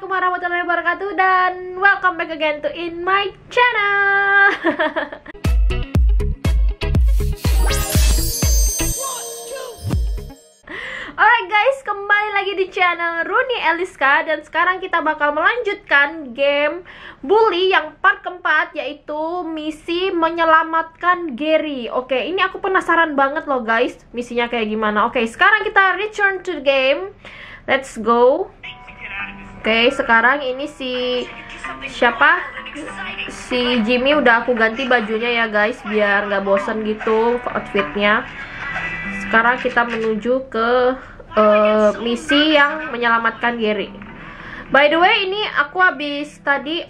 Assalamualaikum warahmatullahi wabarakatuh dan welcome back again to in my channel. Alright guys, kembali lagi di channel Runi Ellyska dan sekarang kita bakal melanjutkan game Bully yang part keempat, yaitu misi menyelamatkan Gary. Oke, ini aku penasaran banget loh guys, misinya kayak gimana. Oke, sekarang kita return to the game. Let's go. Oke, sekarang ini si Jimmy udah aku ganti bajunya ya guys, biar nggak bosen gitu outfitnya. Sekarang kita menuju ke misi yang menyelamatkan Gary. By the way, ini aku habis tadi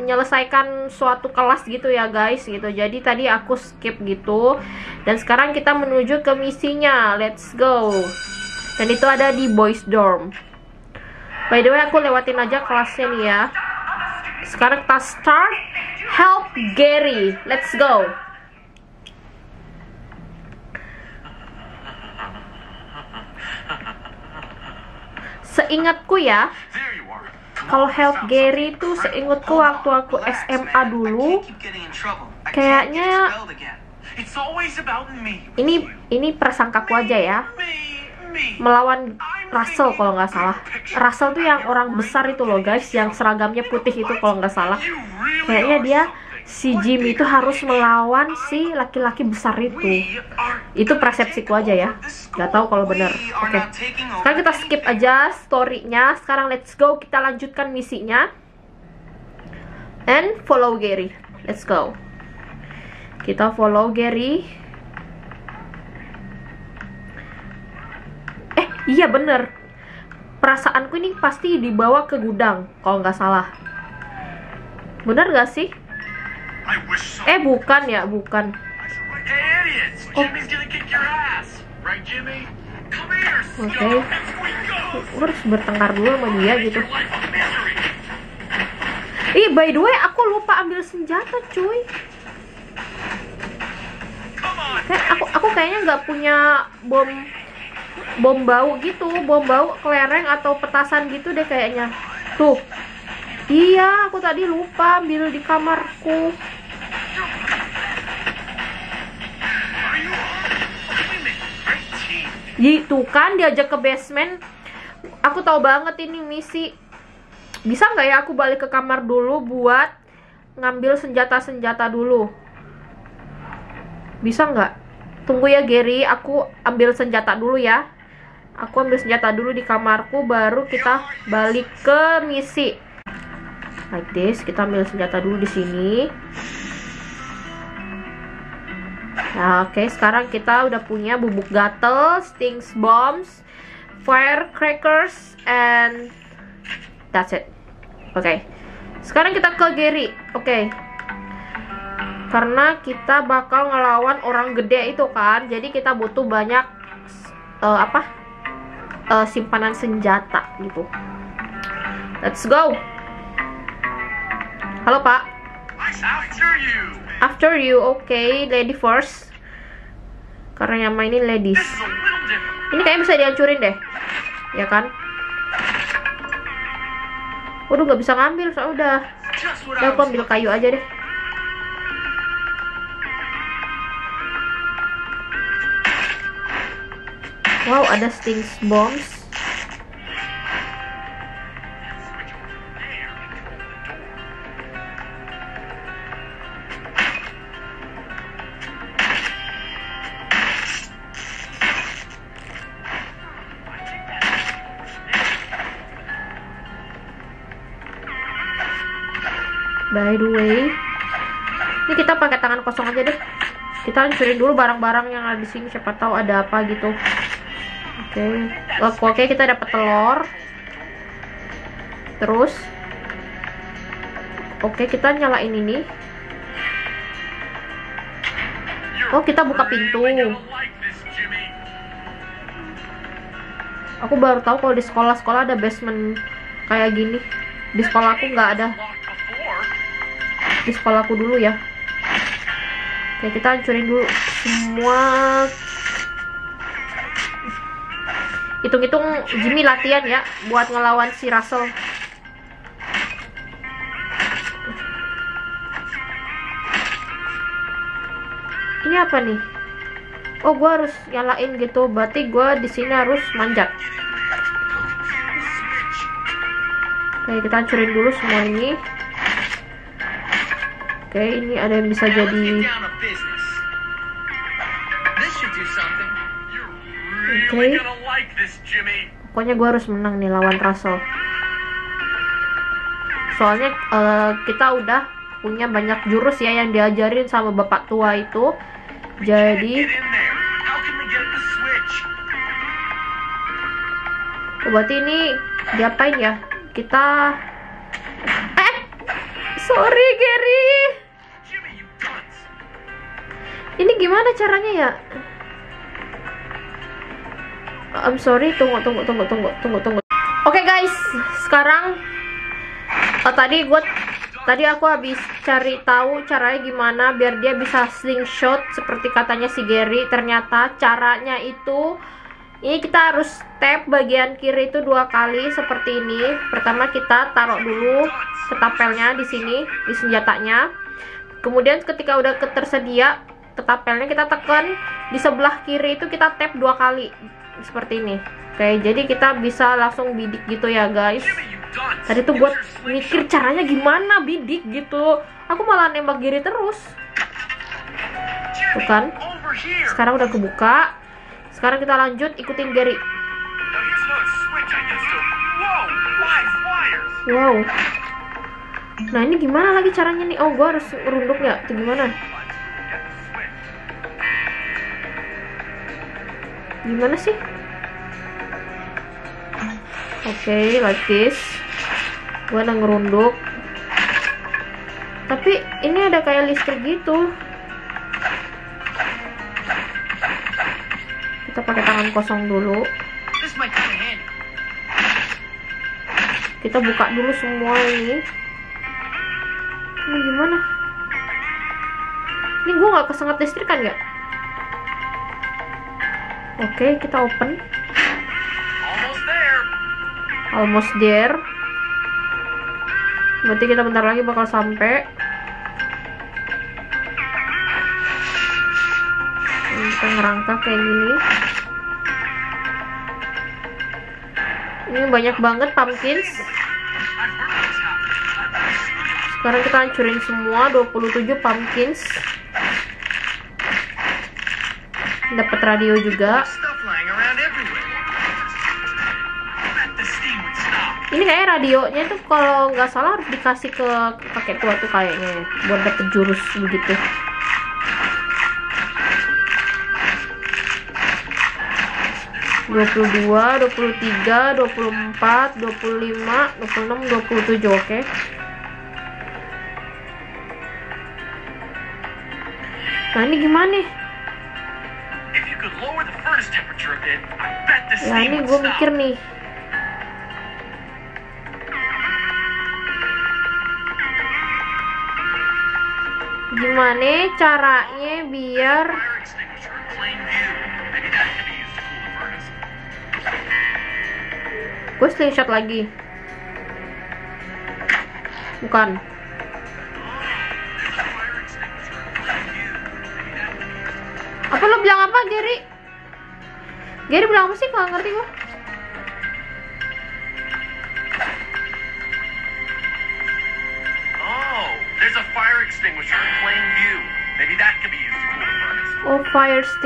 menyelesaikan suatu kelas gitu ya guys gitu. Jadi tadi aku skip gitu dan sekarang kita menuju ke misinya. Let's go. Dan itu ada di boys dorm. By the way, aku lewatin aja kelasnya nih ya. Sekarang kita start help Gary. Let's go. Seingatku ya, kalau help Gary itu seingatku waktu aku SMA dulu. Kayaknya ini prasangkaku aja ya. Melawan Russell kalau nggak salah. Russell tuh yang orang besar itu loh guys, yang seragamnya putih itu kalau nggak salah. Kayaknya dia, si Jimmy itu harus melawan si laki-laki besar itu. Itu persepsiku aja ya, nggak tahu kalau bener. Oke, sekarang kita skip aja storynya. Sekarang let's go, kita lanjutkan misinya. And follow Gary. Let's go. Kita follow Gary. Iya bener, perasaanku ini pasti dibawa ke gudang kalau nggak salah. Bener nggak sih? Bukan ya, bukan. Oke, aku harus bertengkar dulu sama dia gitu. Ih, by the way, aku lupa ambil senjata cuy. Aku kayaknya nggak punya bom bau gitu, bom bau kelereng atau petasan gitu deh kayaknya. Tuh, iya aku tadi lupa ambil di kamarku. Gitu kan, diajak ke basement. Aku tahu banget ini misi. Bisa nggak ya aku balik ke kamar dulu buat ngambil senjata-senjata dulu? Bisa nggak? Tunggu ya Gary, aku ambil senjata dulu ya. Aku ambil senjata dulu di kamarku, baru kita balik ke misi. Like this, kita ambil senjata dulu di sini. Nah, oke, sekarang kita udah punya bubuk gatel, sting bombs, firecrackers, and that's it. Oke, sekarang kita ke Gary. Oke, karena kita bakal ngelawan orang gede itu kan, jadi kita butuh banyak simpanan senjata gitu. Let's go. Halo Pak. After you, okay, lady first. Karena yang mainin ladies. Ini kayaknya bisa dihancurin deh, ya kan? Waduh, nggak bisa ngambil soalnya udah. Ya, aku ambil kayu aja deh. Wow, ada sting bombs. By the way, ini kita pakai tangan kosong aja deh. Kita hancurin dulu barang-barang yang ada di sini, siapa tahu ada apa gitu. Oke, kita dapat telur. Terus oke, kita nyalain ini. Oh, kita buka pintu. Aku baru tahu kalau di sekolah-sekolah ada basement kayak gini. Di sekolah aku nggak ada. Di sekolah aku dulu ya. Oke, kita hancurin dulu semua. Hitung-hitung Jimmy latihan ya buat ngelawan si Russell. Ini apa nih? Oh, gue harus nyalain gitu. Berarti gue di sini harus manjat. Oke, kita hancurin dulu semua ini. Oke, ini ada yang bisa jadi. Oke. Pokoknya gue harus menang nih lawan Russell. Soalnya kita udah punya banyak jurus ya yang diajarin sama bapak tua itu. Jadi berarti ini diapain ya? Kita sorry Gary, ini gimana caranya ya? I'm sorry, tunggu. Oke guys, sekarang tadi aku habis cari tahu caranya gimana biar dia bisa slingshot seperti katanya si Gary. Ternyata caranya itu ini kita harus tap bagian kiri itu 2 kali seperti ini. Pertama kita taruh dulu ketapelnya di sini, di senjatanya. Kemudian ketika udah tersedia ketapelnya, kita tekan di sebelah kiri itu, kita tap 2 kali seperti ini. Oke, jadi kita bisa langsung bidik gitu ya guys. Tadi tuh buat mikir caranya gimana bidik gitu, aku malah nembak Gary terus. Tuh kan, sekarang udah kebuka. Sekarang kita lanjut ikutin Gary. Wow. Nah ini gimana lagi caranya nih? Oh, gue harus runduk ya? Itu gimana? Gimana sih? Oke, like this. Gue ngerunduk. Tapi ini ada kayak listrik gitu. Kita pakai tangan kosong dulu. Kita buka dulu semua ini. Ini gimana? Ini gue nggak kesengat listrik kan ya? Oke, kita open. Almost there. Berarti kita bentar lagi bakal sampai. Kita ngerangkak kayak gini. Ini banyak banget pumpkins. Sekarang kita hancurin semua 27 pumpkins. Dapat radio juga. Ini kayak radionya tuh kalau nggak salah harus dikasih ke kakek tua tuh kayaknya buat dapet jurus begitu. Dua 23, 24, 25, 26, 27, oke. Nah ini gimana nih? Nah ini gue mikir nih. Gimana caranya biar gue slingshot lagi? Bukan. Apa lo bilang apa Gary? Gary bilang apa sih? Gak ngerti gue. Oh, fire extinguisher.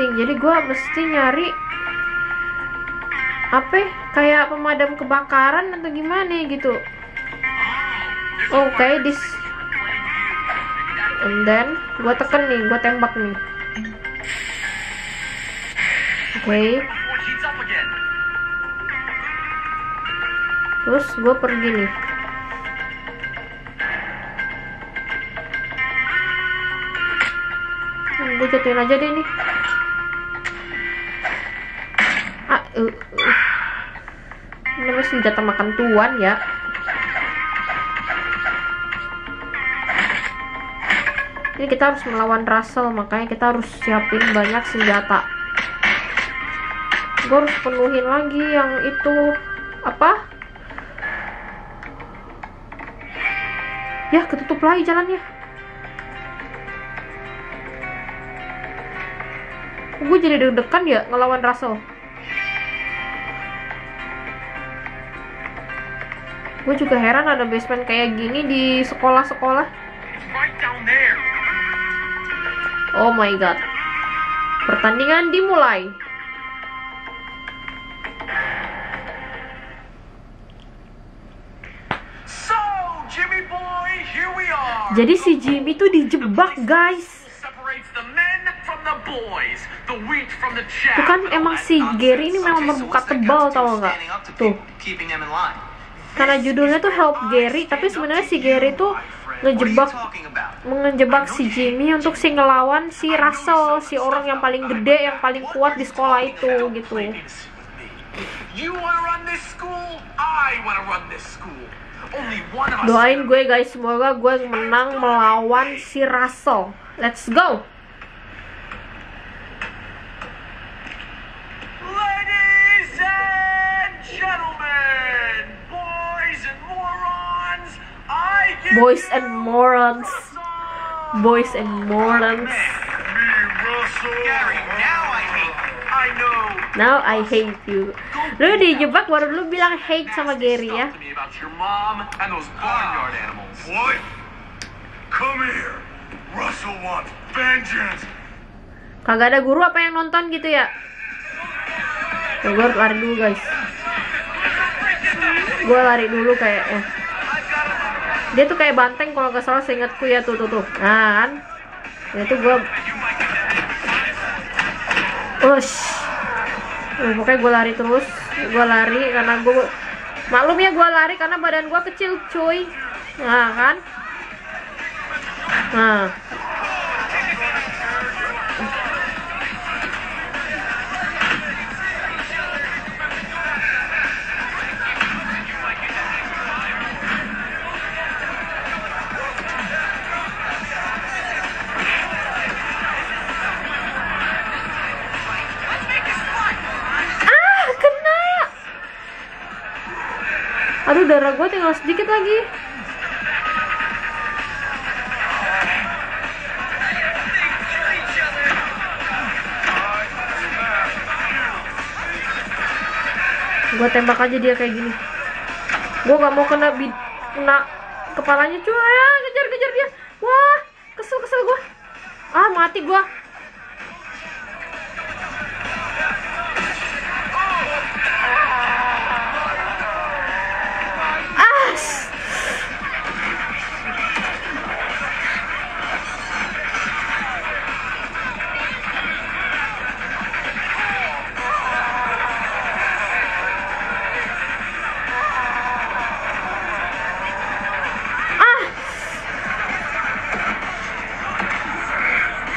Jadi gue mesti nyari apa kayak pemadam kebakaran atau gimana gitu. Oke, this and then gue tekan nih, gue tembak nih. Oke, terus gue pergi nih. Gue jatuhin aja deh nih. Ini masih senjata makan tuan ya. Ini kita harus melawan Russell, makanya kita harus siapin banyak senjata. gue harus penuhin lagi yang itu apa ya, ketutup lagi jalannya. Gue jadi deg-degan ya ngelawan Russell. Gue juga heran ada basement kayak gini di sekolah-sekolah. Oh my god. Pertandingan dimulai. So, Jimmy boy, here we are. Jadi si Jimmy tuh dijebak, guys. Tuh kan emang si Gary ini memang bermuka tebal, tau gak? Tuh. Karena judulnya tuh Help Gary, tapi sebenarnya si Gary tuh menjebak si Jimmy untuk si ngelawan si Russell, si orang yang paling gede, yang paling kuat di sekolah itu gitu. Doain gue guys, semoga gue menang melawan si Russell. Let's go. Ladies and gentlemen, boys and morons, now I hate you. Lu dijebak baru lu bilang hate sama Gary ya. What? Come here. Russell wants vengeance. Kagak ada guru apa yang nonton gitu ya? Tuh, gue lari dulu guys. Gue lari dulu kayaknya. Dia tuh kayak banteng kalau nggak salah seingatku ya, tuh. Nah, kan. Ya tuh gue. Ush. Pokoknya gue lari terus. Gue lari karena gue, maklum ya gue lari karena badan gue kecil cuy. Nah kan. Nah. Aduh, darah gue tinggal sedikit lagi. Gue tembak aja dia kayak gini. Gue gak mau kena kepalanya cuy. Ah, kejar dia. Wah, kesel gue. Ah, mati gue.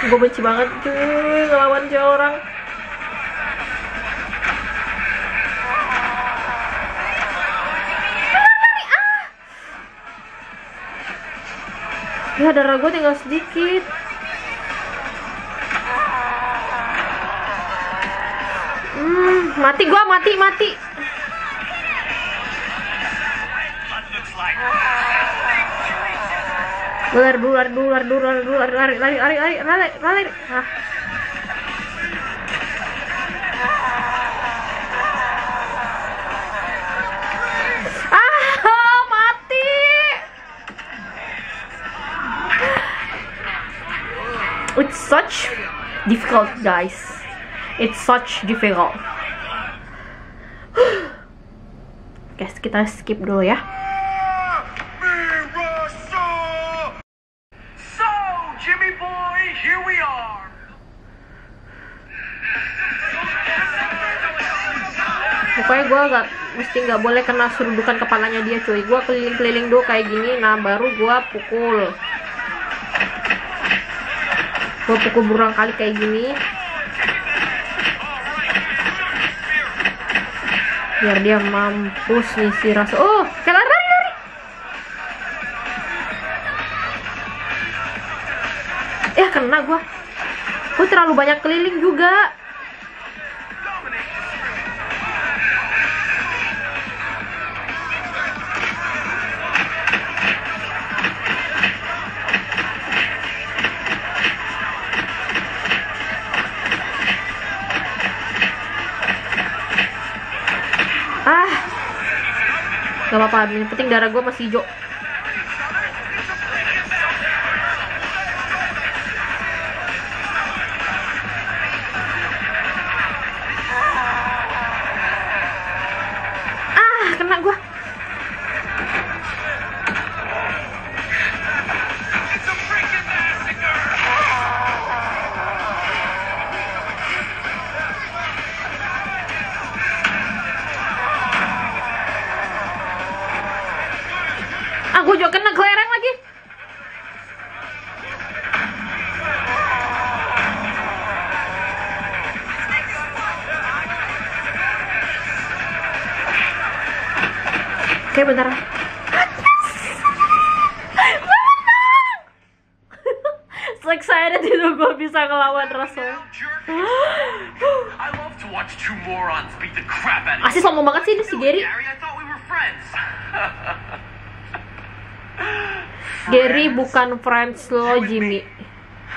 Gue benci banget cuy ngelawan dia orang. Ya darah gue tinggal sedikit. Mati gue, mati. Lari. Ah. Ah, mati. It's such difficult, guys. Guys, kita skip dulu ya. Pokoknya gue nggak boleh kena sudukan kepalanya dia cuy. Gue keliling-keliling dulu kayak gini, nah baru gue pukul. Gue pukul berulang kali kayak gini biar dia mampus nih si Russell. Oh, kalah lari. Ya kena gue. Gue terlalu banyak keliling juga. Ah, gak apa-apa, yang penting darah gue masih hijau. Oke, bentar. So excited itu gue bisa ngelawan Russell. Asli sombong banget sih ini si Gary. Gary bukan friends lo, Jimmy.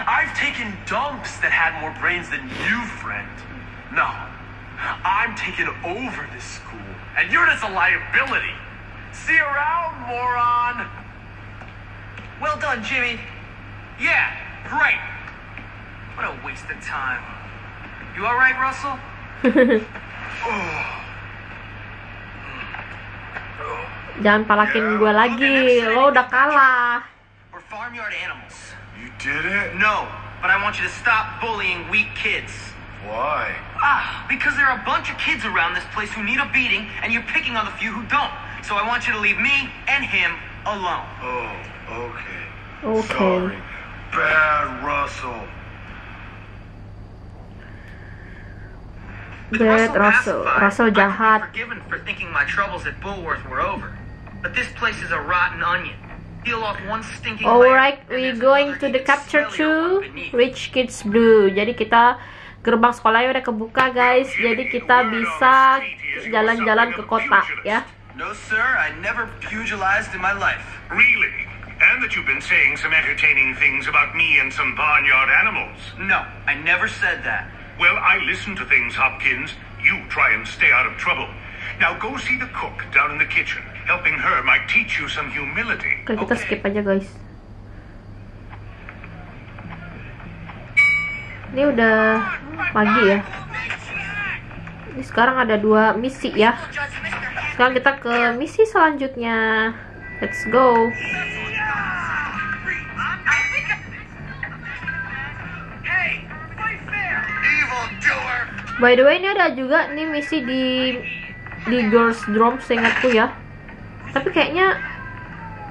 I've taken dumps that had more brains than you, friend. No, I'm taking over this school, and you're just a liability. See you around, moron. Well done, Jimmy. Yeah, right. What a waste of time. You all right, Russell? Jangan palakin gue lagi. Lo udah kalah. We're farmyard animals. You did it? No, but I want you to stop bullying weak kids. Why? Ah, because there are a bunch of kids around this place who need a beating, and you're picking on the few who don't. So I want you to leave me and him alone. Oh, okay. Okay. Sorry. Bad Russell. Bad Russell. Russell jahat. I'm forgiven for thinking my troubles at Bullworth were over. But this place is a rotten onion. Peel off one stinking layer. All right, we're going to the capture too. Rich Kids Blue. Jadi kita gerbang sekolahnya udah kebuka, guys. Jadi kita bisa jalan-jalan ke kota, ya. No, sir, I never pugilized in my life. Really? And that you've been saying some entertaining things about me and some barnyard animals. No, I never said that. Well, I listen to things, Hopkins. You try and stay out of trouble. Now go see the cook down in the kitchen. Helping her might teach you some humility. Okay. Kita skip aja, guys. Ini udah pagi ya. Ini sekarang ada 2 misi ya. Sekarang kita ke misi selanjutnya. Let's go. By the way, ini ada juga nih misi di Girls Drum seingatku ya. Tapi kayaknya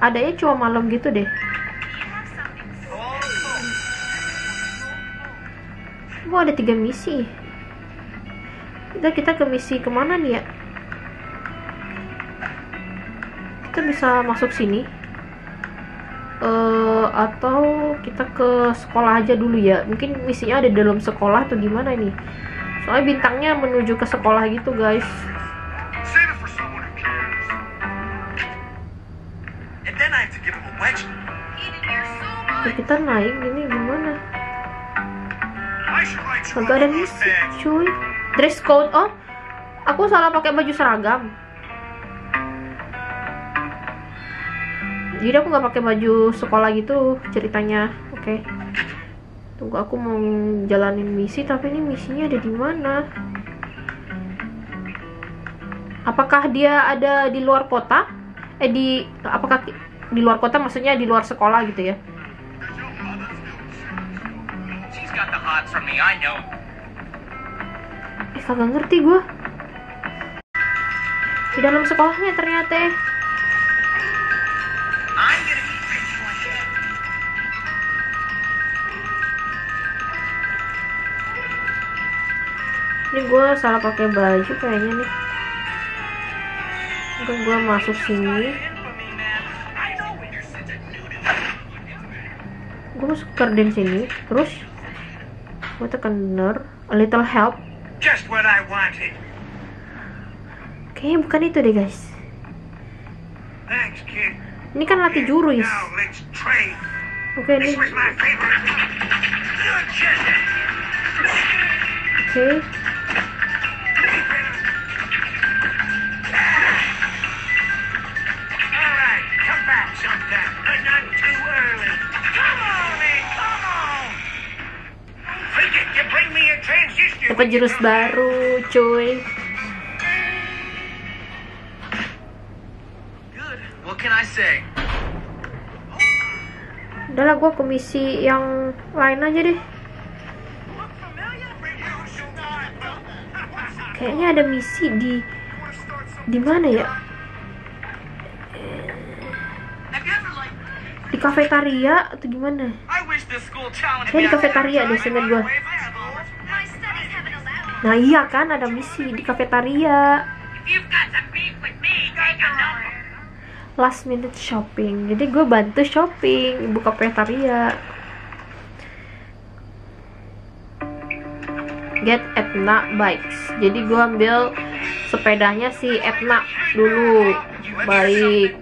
adanya cuma malam gitu deh. Wah, ada 3 misi. Kita ke misi kemana nih ya? Kita bisa masuk sini atau kita ke sekolah aja dulu ya. Mungkin misinya ada dalam sekolah atau gimana nih, soalnya bintangnya menuju ke sekolah gitu, guys. Nah, kita naik gini gimana? Agak ada misi cuy. Dress code. Oh, aku salah pakai baju seragam. Jadi aku nggak pakai baju sekolah gitu ceritanya. Oke. Tunggu, aku mau jalanin misi, tapi ini misinya ada di mana? Apakah dia ada di luar kota? Apakah di luar kota maksudnya di luar sekolah gitu ya? Kagak ngerti gue. Di dalam sekolahnya ternyata. Ini gue salah pakai baju kayaknya nih. Mungkin gue masuk sini. Gue masuk garden sini, terus gue tekan ner, a little help. Kayaknya bukan itu deh, guys. Ini kan latih jurus. Oke, ini. Oke. Dapat jurus baru, cuy. Udah lah, gue ke misi yang lain aja deh. Kayaknya ada misi di mana ya? Di kafetaria atau gimana? Kayaknya di kafetaria deh, seingat gue. Nah iya kan, ada misi di kafetaria. Last minute shopping. Jadi gue bantu shopping ibu kafetaria. Get Etna bikes. Jadi gue ambil sepedanya si Etna dulu. Baik.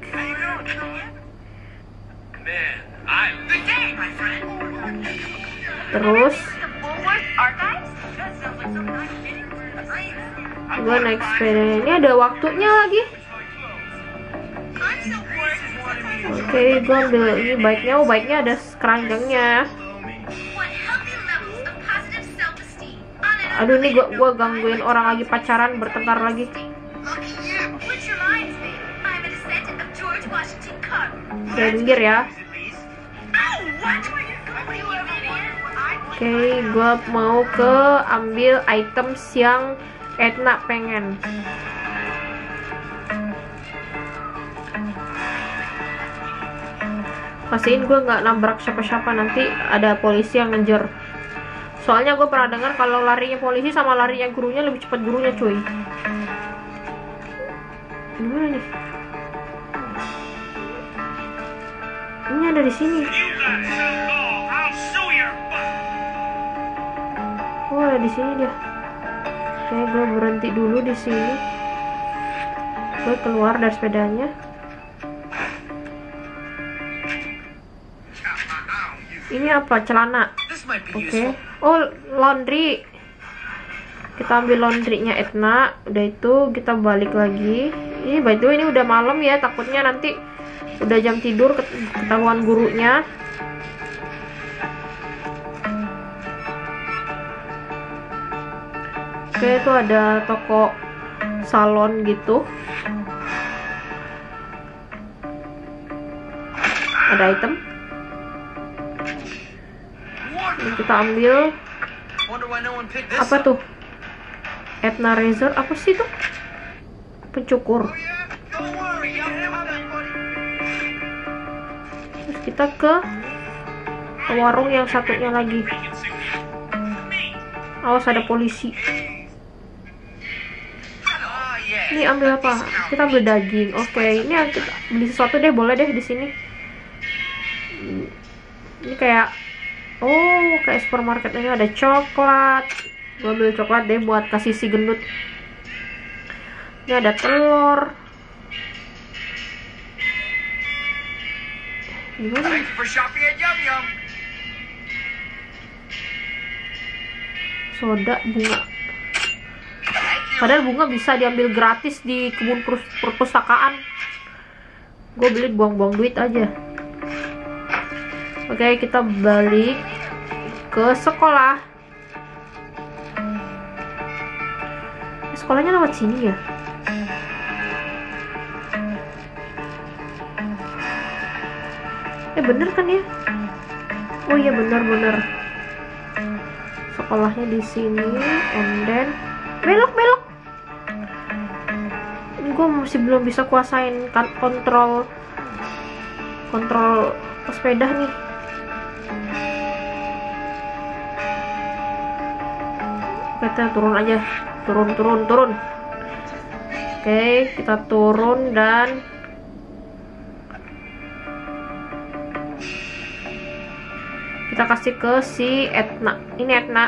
Terus gue naik sepeda. Ini ada waktunya lagi. Oke, gue ambil ini baiknya. Oh, baiknya ada keranjangnya. Aduh, ini gue gangguin orang lagi pacaran, bertengkar lagi. Udah minggir ya. Oke, gue mau ke ambil items yang Etna pengen. Pastiin gue nggak nabrak siapa-siapa, nanti ada polisi yang ngejar. Soalnya gue pernah dengar kalau larinya polisi sama larinya gurunya lebih cepat gurunya, cuy. Gimana nih? Ini ada di sini. Oh, ada di sini dia. Oke, gue berhenti dulu di sini. Gue keluar dari sepedanya. Ini apa? Celana. Oke. Oh, laundry. Kita ambil laundrynya Etna. Udah itu kita balik lagi. Ini by the way ini udah malam ya, takutnya nanti udah jam tidur ketahuan gurunya. Oke, itu ada toko salon gitu. Ada item. Ini kita ambil. Apa tuh? Etna Razor, apa sih itu? Pencukur. Terus kita ke warung yang satunya lagi. Awas, ada polisi. Ini ambil apa? Kita ambil daging. Oke. Ini kita beli sesuatu deh, boleh deh di sini. Ini kayak, oh, kayak supermarket. Ini ada coklat. Gue ambil coklat deh buat kasih si gendut. Ini ada telur. Gimana? Soda bunga. Padahal bunga bisa diambil gratis di kebun perpustakaan. Gue beli buang-buang duit aja. Oke, kita balik ke sekolah. Sekolahnya lewat sini ya? Bener kan ya? Oh iya, bener-bener. Sekolahnya di sini, and then belok-belok. Ini gue masih belum bisa kuasain kontrol sepeda nih. Kita turun aja, turun. Oke, kita turun dan kita kasih ke si Etna. Ini Etna.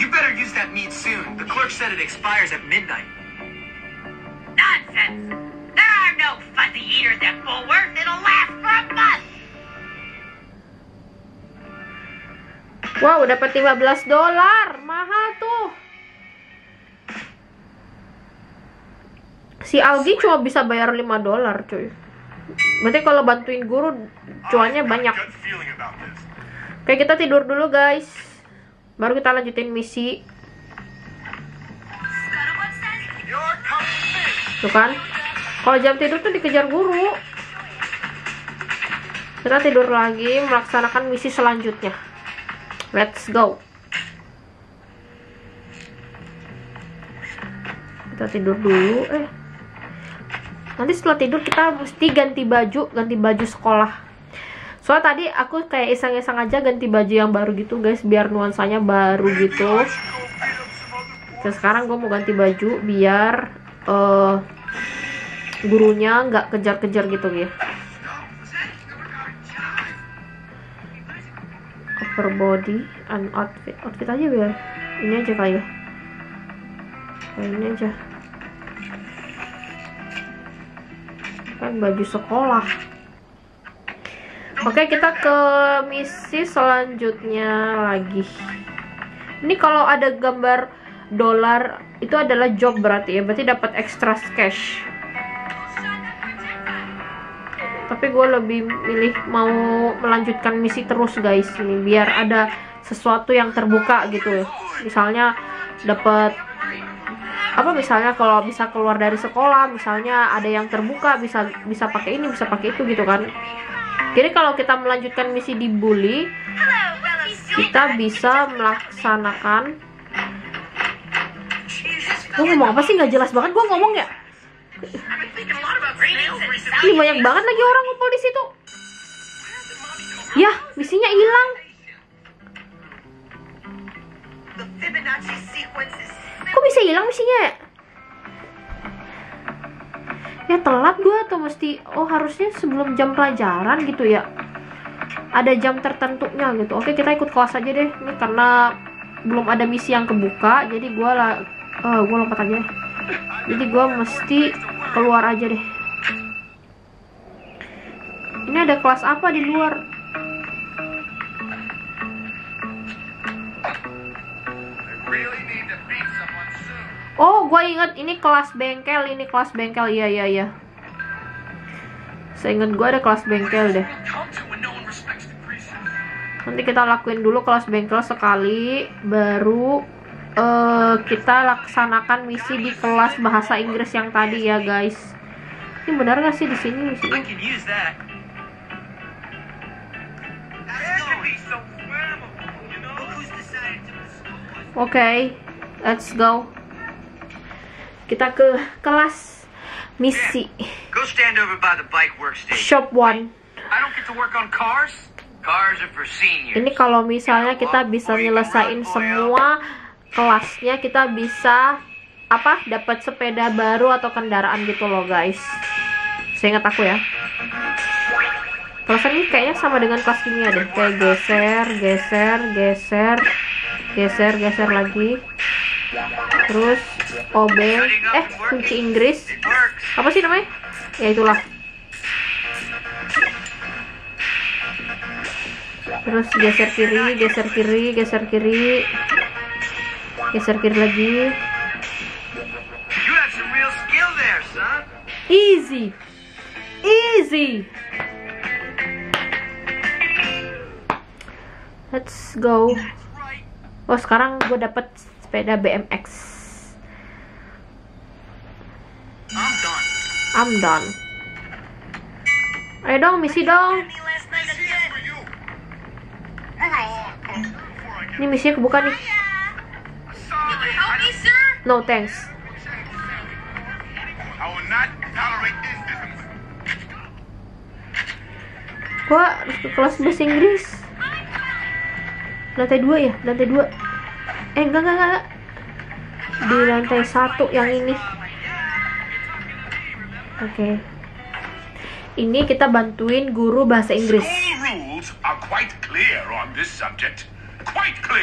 You better use that meat soon. The clerk said it expires at midnight. Nonsense! There are no fuzzy eaters at Woolworth. It'll last for a month. Wow, dapat $15. Mahal tuh. Si Algi cuma bisa bayar $5, cuy. Berarti kalau bantuin guru cuannya banyak. Oke, kita tidur dulu, guys. Baru kita lanjutin misi. Tuh kan, kalau jam tidur tuh dikejar guru. Kita tidur lagi melaksanakan misi selanjutnya. Let's go. Kita tidur dulu. Nanti setelah tidur kita mesti ganti baju sekolah. Soalnya tadi aku kayak iseng-iseng aja ganti baju yang baru gitu guys, biar nuansanya baru gitu. Terus sekarang gue mau ganti baju biar gurunya nggak kejar-kejar gitu ya. Upper body and outfit aja biar ini aja kayak ini aja kan baju sekolah. Oke, kita ke misi selanjutnya lagi. Ini kalau ada gambar dolar itu adalah job berarti ya, berarti dapat extra cash. Tapi gue lebih milih mau melanjutkan misi terus guys ini, biar ada sesuatu yang terbuka gitu. Misalnya dapat apa, misalnya kalau bisa keluar dari sekolah, misalnya ada yang terbuka, bisa pakai ini, bisa pakai itu gitu kan. Jadi kalau kita melanjutkan misi di Bully, kita bisa melaksanakan. Gue ngomong apa sih, nggak jelas banget gue ngomong ya. Ini banyak banget lagi orang ngumpul di situ. Yah, misinya hilang. Kok bisa hilang misinya? Ya telat gue atau mesti, oh harusnya sebelum jam pelajaran gitu ya. Ada jam tertentunya gitu. Oke, kita ikut kelas aja deh. Ini karena belum ada misi yang kebuka, jadi gue lompat aja. Jadi gue mesti keluar aja deh. Ini ada kelas apa di luar? Oh, gue inget ini kelas bengkel. Ini kelas bengkel, iya. Seinget gue ada kelas bengkel deh. Nanti kita lakuin dulu kelas bengkel sekali, baru kita laksanakan misi di kelas bahasa Inggris yang tadi ya guys. Ini benar nggak sih di sini misinya? Oke, let's go. Kita ke kelas misi. Shop one. Ini kalau misalnya kita bisa nyelesain semua kelasnya, kita bisa apa, dapat sepeda baru atau kendaraan gitu loh guys. Seingat aku ya, kelas ini kayaknya sama dengan kelas kimia deh, kayak geser lagi, terus obeng, kunci Inggris apa sih namanya ya, itulah. Terus geser kiri lagi. Easy. Let's go. Oh, sekarang gue dapet sepeda BMX. I'm done. Ayo dong, misi dong. Ini misinya kebuka nih. No thanks. Gua harus ke kelas bahasa Inggris. Lantai 2 ya, lantai 2. Enggak. Di lantai 1 yang ini. Oke. Ini kita bantuin guru bahasa Inggris.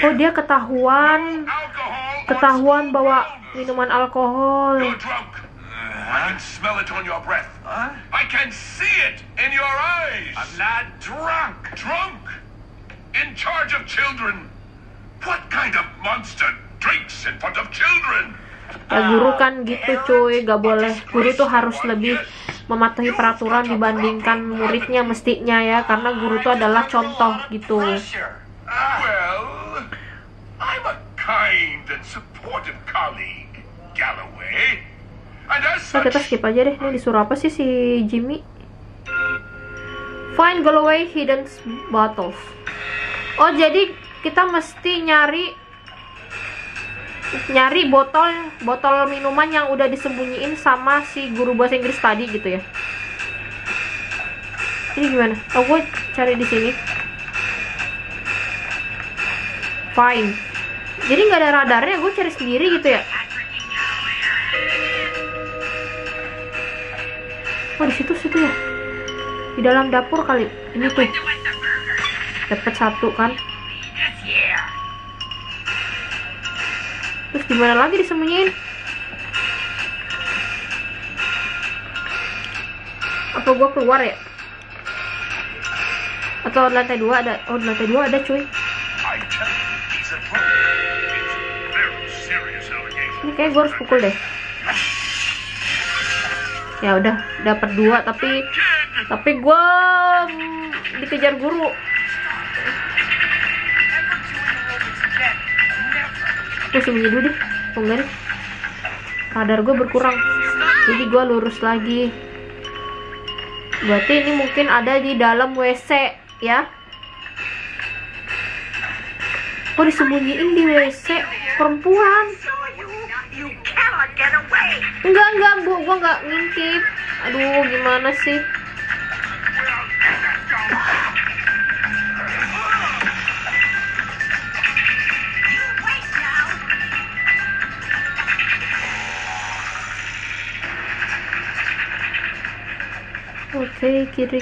Oh, dia ketahuan bawa minuman alkohol. Ya, guru kan gitu cuy, gak boleh. Guru tuh harus lebih mematuhi peraturan dibandingkan muridnya mestinya ya, karena guru tuh adalah contoh gitu. kind and supportive colleague, Galloway. And as such, kita skip aja deh. Ini disuruh apa sih si Jimmy? Find Galloway hidden bottles. Oh, jadi kita mesti nyari botol minuman yang udah disembunyiin sama si guru bahasa Inggris tadi gitu ya. Ini gimana? Oh, gue cari di sini. Fine. Jadi nggak ada radarnya, gue cari sendiri gitu ya. Wah, di situ ya. Di dalam dapur kali. Ini tuh. Dapat satu kan. Terus gimana lagi disembunyiin? Atau gue keluar ya? Atau lantai 2 ada? Oh, lantai 2 ada cuy. Ini kayak gue harus pukul deh. Ya udah, dapat 2 tapi gue dikejar guru. Gue sembunyi dulu deh, enggak deh. Kadar gue berkurang, jadi gue lurus lagi. Berarti ini mungkin ada di dalam WC ya. Kok disembunyiin di WC perempuan? Enggak bu, gue nggak ngintip. Aduh, gimana sih? Oke, kiri.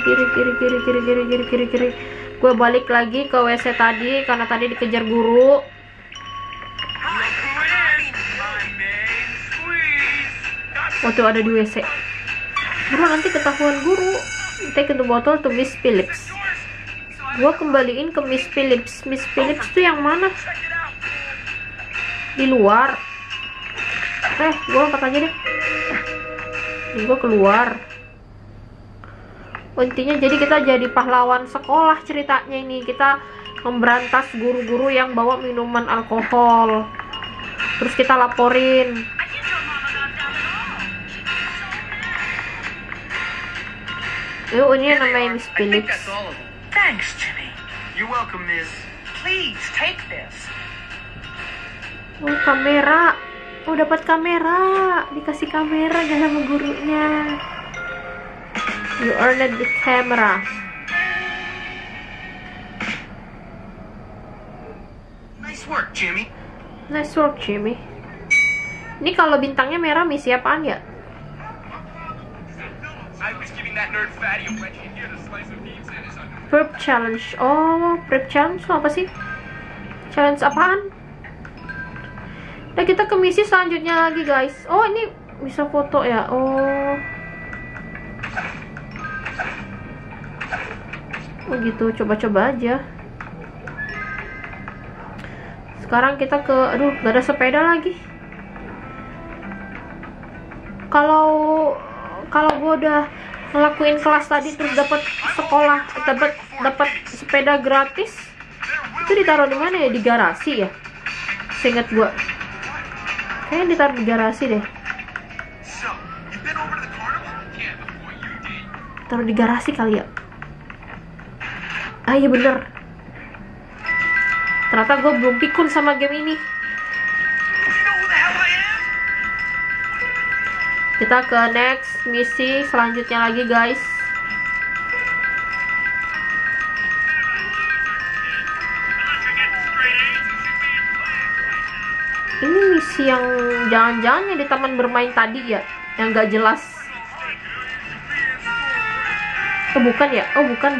Gue balik lagi ke WC tadi karena tadi dikejar guru. Oh tuh ada di WC. Bro, nanti ketahuan guru. Take the bottle to Miss Philips. Gue kembaliin ke Miss Philips. Miss Philips tuh yang mana? Di luar. Gue angkat aja deh. Gue keluar. Intinya jadi kita jadi pahlawan sekolah ceritanya ini. Kita memberantas guru-guru yang bawa minuman alkohol. Terus kita laporin. Yo, ini namanya Miss Philips. Thanks, Jimmy. You're welcome, Miss. Please take this. Oh, kamera. Oh, dapat kamera. Dikasih kamera sama gurunya. You earned the camera. Nice work, Jimmy. Ini kalau bintangnya merah misi apaan ya? Prep challenge. Oh, prep challenge apa sih? Challenge apaan? Nah, kita ke misi selanjutnya lagi, guys. Oh, ini bisa foto ya. Oh. Oh gitu, coba-coba aja. Sekarang kita ke, aduh, gak ada sepeda lagi. Kalau gue udah ngelakuin kelas tadi terus dapat sekolah, dapat sepeda gratis, itu ditaruh di mana ya? Di garasi ya? Seingat gue. Kayaknya ditaruh di garasi deh. Taruh di garasi kali ya? Ah iya bener. Ternyata gue belum pikun sama game ini. Kita ke next misi selanjutnya lagi, guys. Ini misi yang jangan-jangan yang di taman bermain tadi ya, yang gak jelas. Oh bukan ya? Oh bukan.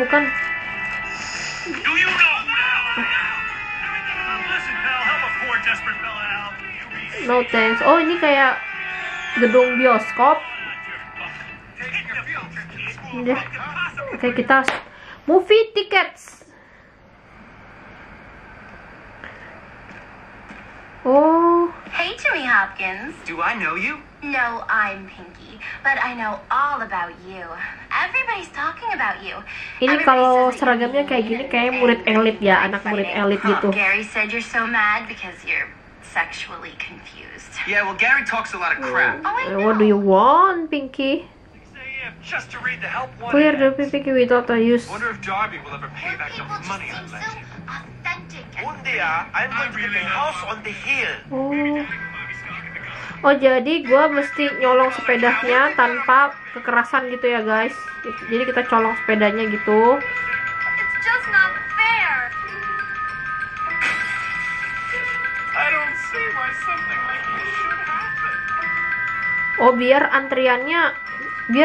No thanks. Oh, ini kayak gedung bioskop. Udah. Oke, kita movie tickets. Oh. Hey, Jimmy Hopkins. Do I know you? No, I'm Pinky, but I know all about you. Everybody's talking about you. Ini kalau seragamnya kayak gini kayak murid elit ya, anak murid elit gitu. Gary said you're so mad because you're sexually confused. Yeah, well, Gary talks a lot of crap. Oh, I know. What do you want, Pinky? Just to read the help one. Where do Pinky without a use? Wonder if Darby will ever pay back the money I lent him. One day, I'm going to get a house on the hill. Oh, jadi gua mesti nyolong sepedanya tanpa kekerasan gitu ya, guys. Jadi kita colong sepedanya gitu. It's just not fair. I don't see why something like this should happen. Oh, biar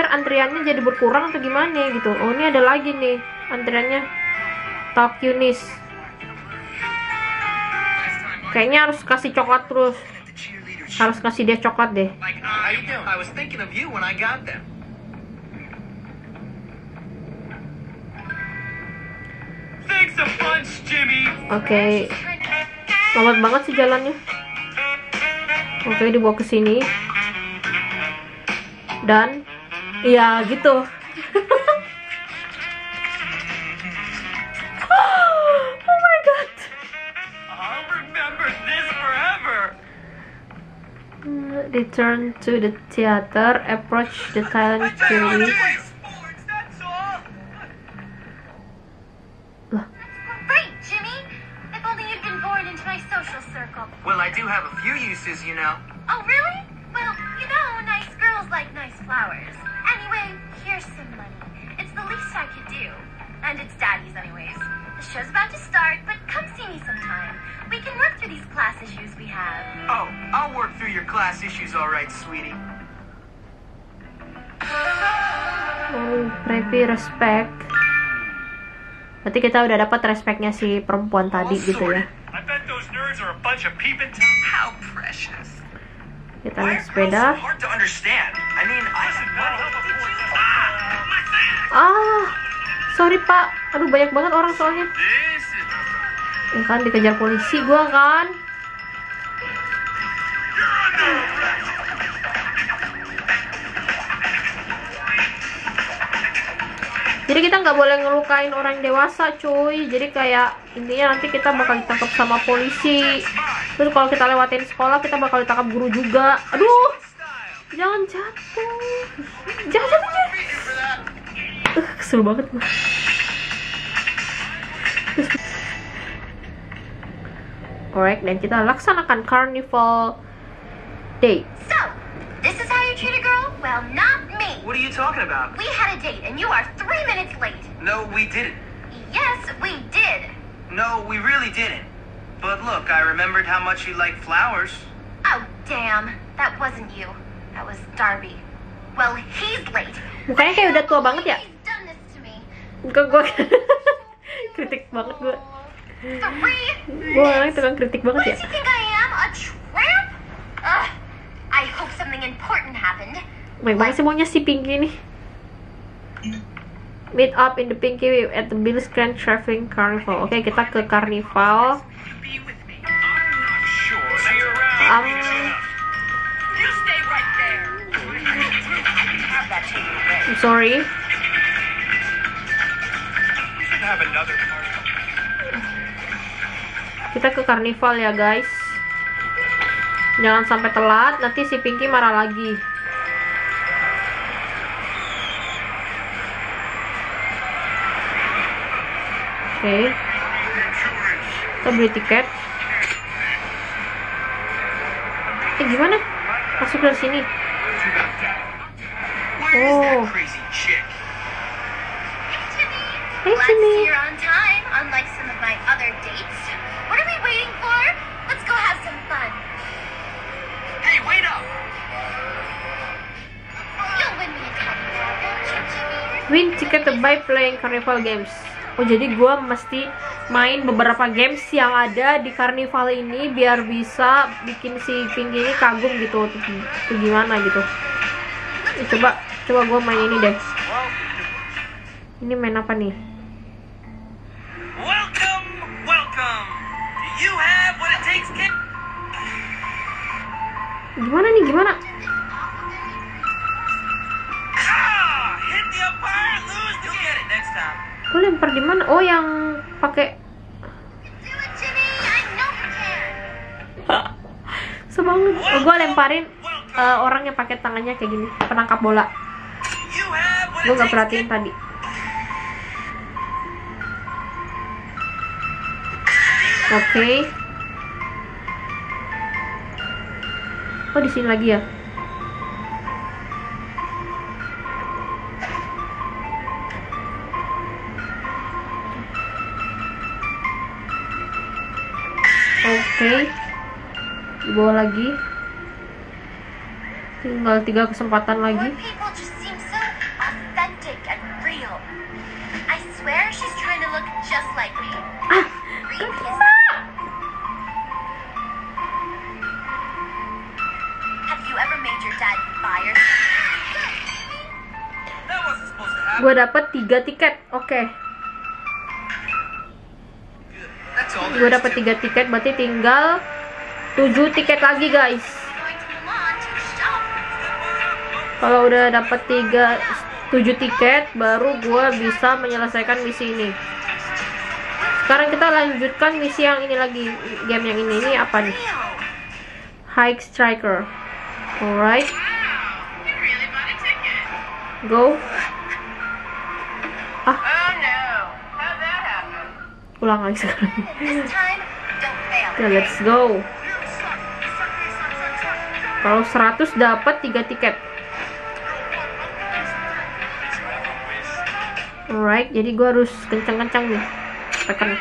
antriannya jadi berkurang atau gimana gitu. Oh, ini ada lagi nih antriannya. Talk Yunis. Kayaknya harus kasih coklat terus. Harus kasih dia coklat deh. Oke. Lewat banget sih jalannya. Oke, dibawa ke sini. Dan ya gitu. Oh my god. Return to the theater, approach the talent jury. Lah. Great, Jimmy. If only you'd been born into my social circle. Well, I do have a few uses, you know. Oh, really? Well, you know, nice girls like nice flowers. Anyway, here's some money. It's the least I could do, and it's Daddy's anyways. The show's about to start, but come see me sometime. We can work through these class issues we have. Oh, I'll work through your class issues, all right, sweetie. Oh, Preppy respect. Berarti kita udah dapat respectnya si perempuan tadi gitu ya. Kita naik sepeda. Ah, sorry Pak. Aduh, banyak banget orang soalnya. Ya kan, dikejar polisi gua kan. Jadi kita nggak boleh ngelukain orang dewasa, cuy. Jadi kayak intinya nanti kita bakal ditangkap sama polisi. Terus kalau kita lewatin sekolah, kita bakal ditangkap guru juga. Aduh, jangan jatuh. Jangan jatuh, jatuh. Seru banget gua. Correct, dan kita laksanakan carnival date. So, this is how you treat a girl? Well, not me. What are you talking about? We had a date and you are 3 minutes late. No, we didn't. Yes, we did. No, we really didn't. But look, I remembered how much you like flowers. Oh, damn. That wasn't you. That was Darby. Well, he's late. Mukanya kayak udah tua banget ya? He's done this to me. Gue kritik banget gue. Gue orangnya tukang kritik banget ya. Memang sih maunya si Pinky nih. Meet up in the Pinky at the Bill's Grand Traveling Carnival. Oke, kita ke Carnival. I'm sorry. Kita ke karnival ya guys, jangan sampai telat, nanti si Pinky marah lagi. Oke, kita beli tiket. Gimana? Masuk dari sini? Oh. Hey Jimmy. Win ticket by playing carnival games. Oh, jadi gue mesti main beberapa games yang ada di carnival ini biar bisa bikin si Pinky ini kagum gitu. Itu gimana gitu? Coba gue main ini deh. Ini main apa nih? Welcome. You have what it takes. Gimana? Gue lempar di mana? Oh, yang pakai. banget. Oh, gue lemparin orang yang pakai tangannya kayak gini, penangkap bola. Gue gak perhatiin tadi. Oke. Oh, di sini lagi ya. Oke, di bawah lagi. Tinggal 3 kesempatan lagi. Gue dapet 3 tiket, oke. Gue dapet 3 tiket, berarti tinggal 7 tiket lagi guys. Kalau udah dapet 7 tiket, baru gue bisa menyelesaikan misi ini. Sekarang kita lanjutkan misi yang ini lagi, game yang ini apa nih? High Striker, alright. Go. Ulang lagi sekarang. Okay, let's go. Kalau 100 dapat 3 tiket. Alright, jadi gue harus kencang-kencang nih. Tekan.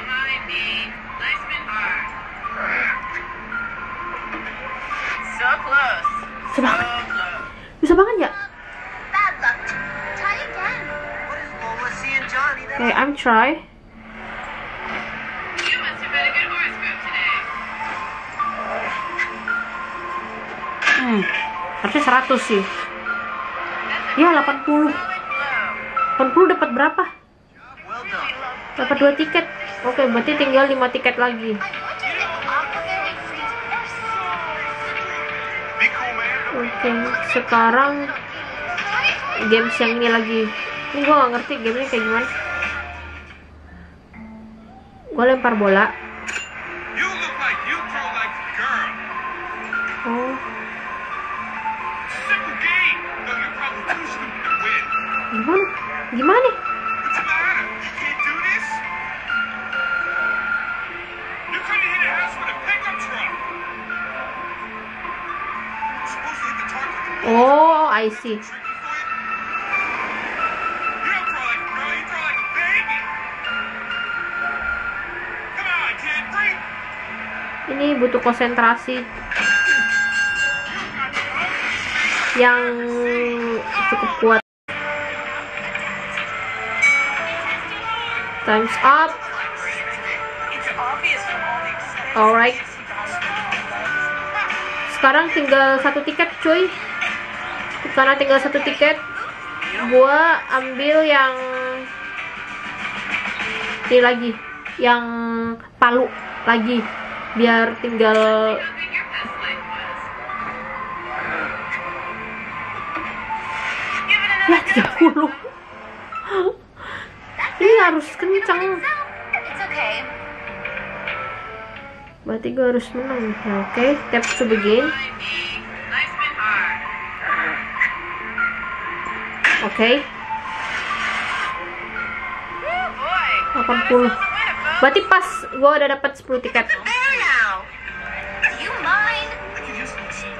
Bisa banget. Bisa banget ya? Okay, I'm try. Harusnya 100 sih. Ya 80. 80 dapat berapa? Dapat 2 tiket. Oke, berarti tinggal 5 tiket lagi. Oke, sekarang games yang ini lagi. Ini gue gak ngerti gamenya kayak gimana. Gue lempar bola. Gimana? Oh, I see. Ini butuh konsentrasi yang cukup kuat. Time's up. Alright. Sekarang tinggal 1 tiket, cuy. Karena tinggal 1 tiket, gua ambil yang ini lagi, yang palu lagi, biar tinggal. Ya 30. Ini harus kencang. Berarti gue harus menang. Oke, tap to begin. Oke. 80. Berarti pas gue udah dapat 10 tiket.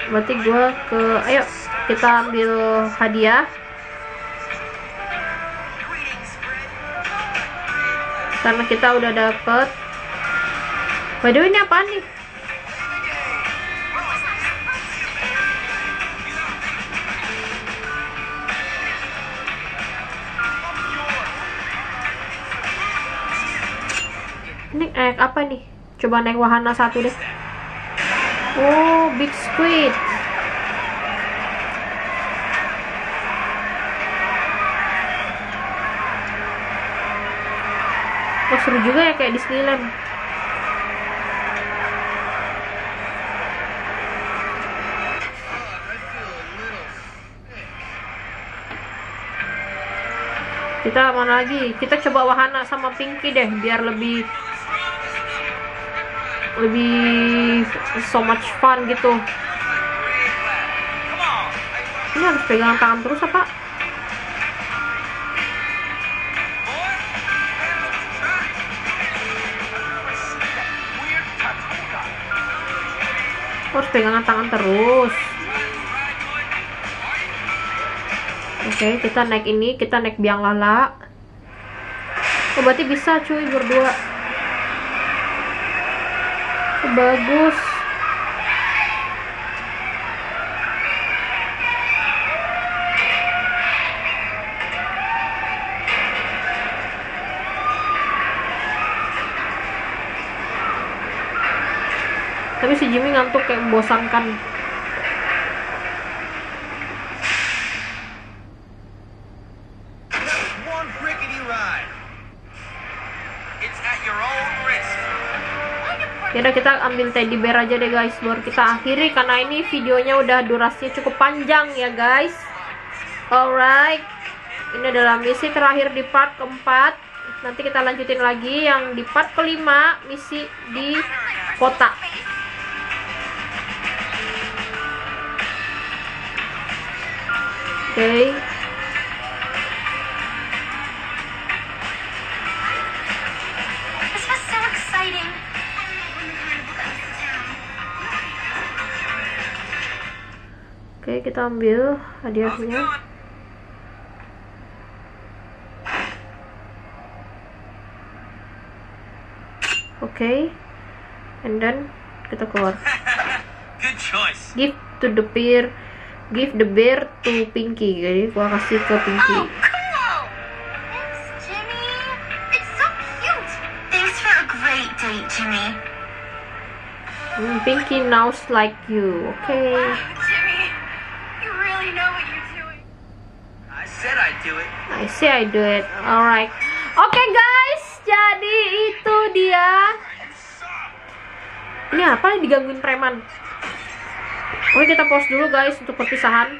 Berarti gue ke, ayo kita ambil hadiah. Karena kita udah dapet. By the way, ini apaan nih? Ini naik apa nih? Coba naik wahana 1 deh. Oh, big squid. Oh, seru juga ya, kayak Disneyland. Kita mana lagi? Kita coba wahana sama Pinky deh, biar lebih so much fun gitu. Ini harus pegang tangan terus apa? Harus pegangan tangan terus. Oke, kita naik ini, kita naik biang lala. Oh, berarti bisa cuy berdua. Oh, bagus. Tapi si Jimmy ngantuk kayak membosankan. Yaudah, kita ambil teddy bear aja deh guys, baru kita akhiri karena ini videonya udah durasinya cukup panjang ya guys. Alright, ini adalah misi terakhir di part keempat. Nanti kita lanjutin lagi yang di part kelima, misi di kota. Oke, kita ambil hadiahnya. Oke, and then kita keluar. Good choice. Give to the bear. Give the bear to Pinky. Jadi gua kasih ke Pinky. Oh, cool. Thanks, Jimmy. It's so cute. Thanks for a great date, Jimmy. Pinky knows like you. Oke. Okay. Oh, wow. Jimmy, you really know what you're doing. I said I do it. I say I do it. Alright. Oke, guys. Jadi itu dia. Ini apa nih digangguin preman? Oke, kita pause dulu guys untuk perpisahan.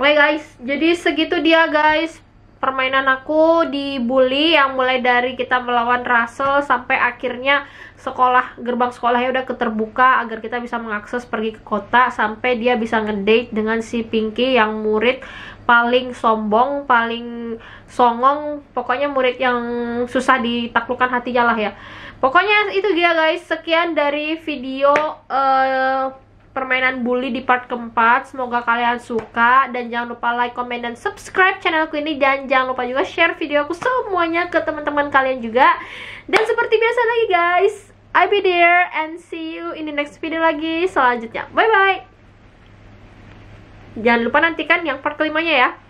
Oke guys, jadi segitu dia guys permainan aku di Bully, yang mulai dari kita melawan Russell sampai akhirnya sekolah, gerbang sekolahnya udah keterbuka agar kita bisa mengakses pergi ke kota, sampai dia bisa ngedate dengan si Pinky yang murid paling sombong, paling songong, pokoknya murid yang susah ditaklukkan hatinya lah ya. Pokoknya itu dia guys, sekian dari video permainan Bully di part keempat. Semoga kalian suka, dan jangan lupa like, comment, dan subscribe channelku ini, dan jangan lupa juga share video aku semuanya ke teman-teman kalian juga. Dan seperti biasa lagi guys, I'll be there and see you in the next video lagi selanjutnya. Bye bye. Jangan lupa nantikan yang part kelimanya ya.